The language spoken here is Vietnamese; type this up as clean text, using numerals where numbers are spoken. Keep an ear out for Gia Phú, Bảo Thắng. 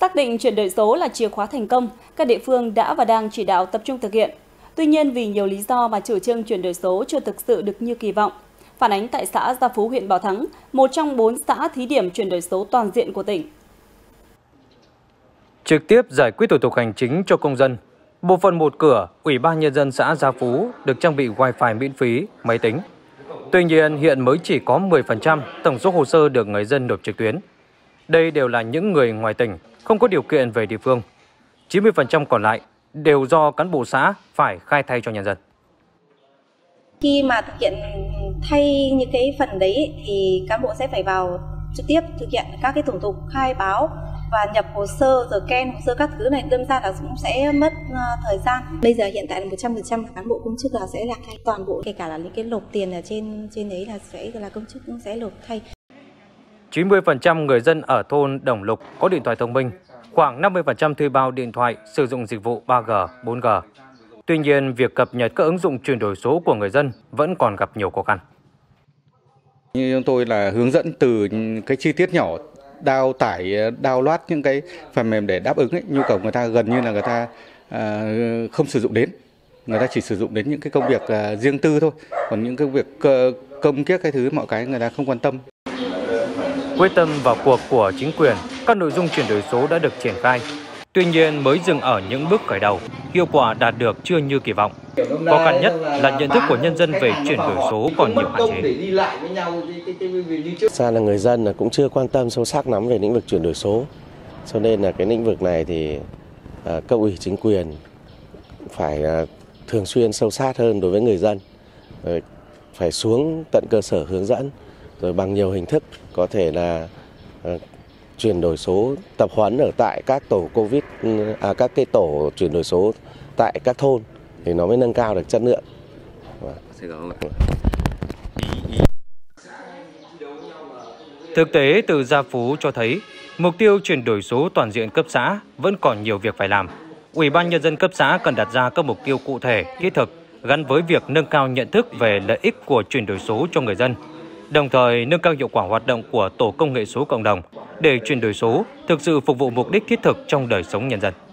Xác định chuyển đổi số là chìa khóa thành công, các địa phương đã và đang chỉ đạo tập trung thực hiện. Tuy nhiên, vì nhiều lý do mà chủ trương chuyển đổi số chưa thực sự được như kỳ vọng. Phản ánh tại xã Gia Phú, huyện Bảo Thắng, một trong 4 xã thí điểm chuyển đổi số toàn diện của tỉnh. Trực tiếp giải quyết thủ tục hành chính cho công dân, bộ phận một cửa, Ủy ban Nhân dân xã Gia Phú được trang bị Wi-Fi miễn phí, máy tính. Tuy nhiên, hiện mới chỉ có 10% tổng số hồ sơ được người dân nộp trực tuyến. Đây đều là những người ngoài tỉnh, không có điều kiện về địa phương. 90% còn lại đều do cán bộ xã phải khai thay cho nhân dân. Khi mà thực hiện thay những cái phần đấy thì cán bộ sẽ phải vào trực tiếp thực hiện các cái thủ tục khai báo và nhập hồ sơ, rồi scan hồ sơ các thứ này, đâm ra là cũng sẽ mất thời gian. Bây giờ hiện tại là 100% cán bộ công chức là sẽ là thay toàn bộ, kể cả là những cái nộp tiền ở trên đấy là sẽ là công chức cũng sẽ nộp thay. 90% người dân ở thôn Đồng Lục có điện thoại thông minh, khoảng 50% thuê bao điện thoại sử dụng dịch vụ 3G, 4G. Tuy nhiên, việc cập nhật các ứng dụng chuyển đổi số của người dân vẫn còn gặp nhiều khó khăn. Như chúng tôi là hướng dẫn từ cái chi tiết nhỏ, download những cái phần mềm để đáp ứng ấy, nhu cầu người ta gần như là người ta không sử dụng đến. Người ta chỉ sử dụng đến những cái công việc riêng tư thôi, còn những cái việc công kiếc cái thứ mọi cái người ta không quan tâm. Quyết tâm vào cuộc của chính quyền, các nội dung chuyển đổi số đã được triển khai. Tuy nhiên mới dừng ở những bước khởi đầu, hiệu quả đạt được chưa như kỳ vọng. Khó khăn nhất là nhận thức của nhân dân về chuyển đổi số còn nhiều hạn chế. Xa là người dân cũng chưa quan tâm sâu sắc lắm về lĩnh vực chuyển đổi số. Cho nên là cái lĩnh vực này thì cấp ủy chính quyền phải thường xuyên sâu sát hơn đối với người dân. Phải xuống tận cơ sở hướng dẫn, rồi bằng nhiều hình thức có thể là chuyển đổi số, tập huấn ở tại các tổ chuyển đổi số tại các thôn thì nó mới nâng cao được chất lượng. Thực tế từ Gia Phú cho thấy mục tiêu chuyển đổi số toàn diện cấp xã vẫn còn nhiều việc phải làm. Ủy ban Nhân dân cấp xã cần đặt ra các mục tiêu cụ thể, thiết thực gắn với việc nâng cao nhận thức về lợi ích của chuyển đổi số cho người dân, đồng thời nâng cao hiệu quả hoạt động của tổ công nghệ số cộng đồng để chuyển đổi số thực sự phục vụ mục đích thiết thực trong đời sống nhân dân.